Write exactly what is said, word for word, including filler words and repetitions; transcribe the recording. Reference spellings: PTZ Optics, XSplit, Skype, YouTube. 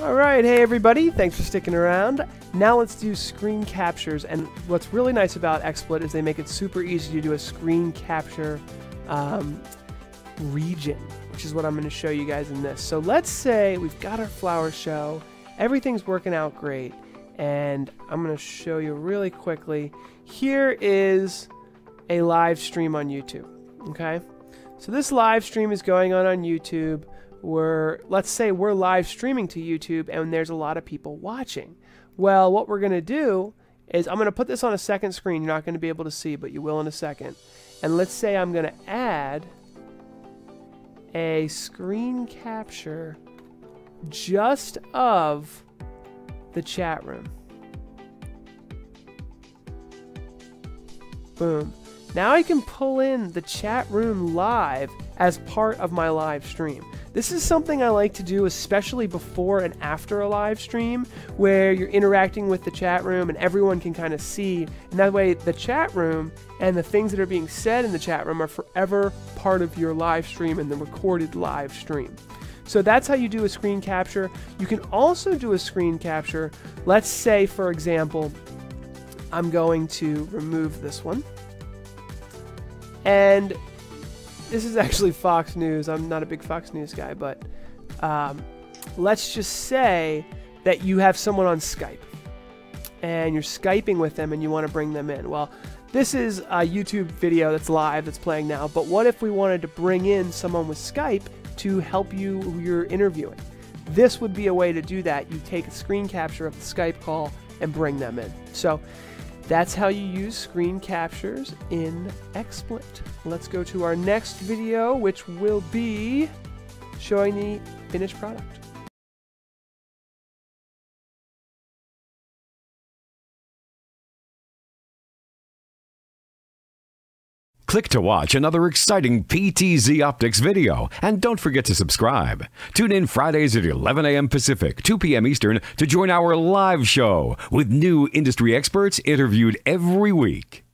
Alright, hey everybody, thanks for sticking around. Now let's do screen captures, and what's really nice about XSplit is they make it super easy to do a screen capture um, region, which is what I'm going to show you guys in this. So let's say we've got our flower show, everything's working out great, and I'm going to show you really quickly. Here is a live stream on YouTube, okay? So this live stream is going on on YouTube. We're, let's say we're live streaming to YouTube and there's a lot of people watching. Well, what we're going to do is I'm going to put this on a second screen. You're not going to be able to see, but you will in a second. And let's say I'm going to add a screen capture just of the chat room. Boom. Now I can pull in the chat room live as part of my live stream. This is something I like to do, especially before and after a live stream, where you're interacting with the chat room and everyone can kind of see, and that way the chat room and the things that are being said in the chat room are forever part of your live stream and the recorded live stream. So that's how you do a screen capture. You can also do a screen capture. Let's say, for example, I'm going to remove this one. And this is actually Fox News. I'm not a big Fox News guy, but um, let's just say that you have someone on Skype and you're Skyping with them and you want to bring them in. Well, this is a YouTube video that's live, that's playing now, but what if we wanted to bring in someone with Skype to help you who you're interviewing? This would be a way to do that. You take a screen capture of the Skype call and bring them in. So that's how you use screen captures in XSplit. Let's go to our next video, which will be showing the finished product. Click to watch another exciting P T Z Optics video, and don't forget to subscribe. Tune in Fridays at eleven A M Pacific, two P M Eastern to join our live show with new industry experts interviewed every week.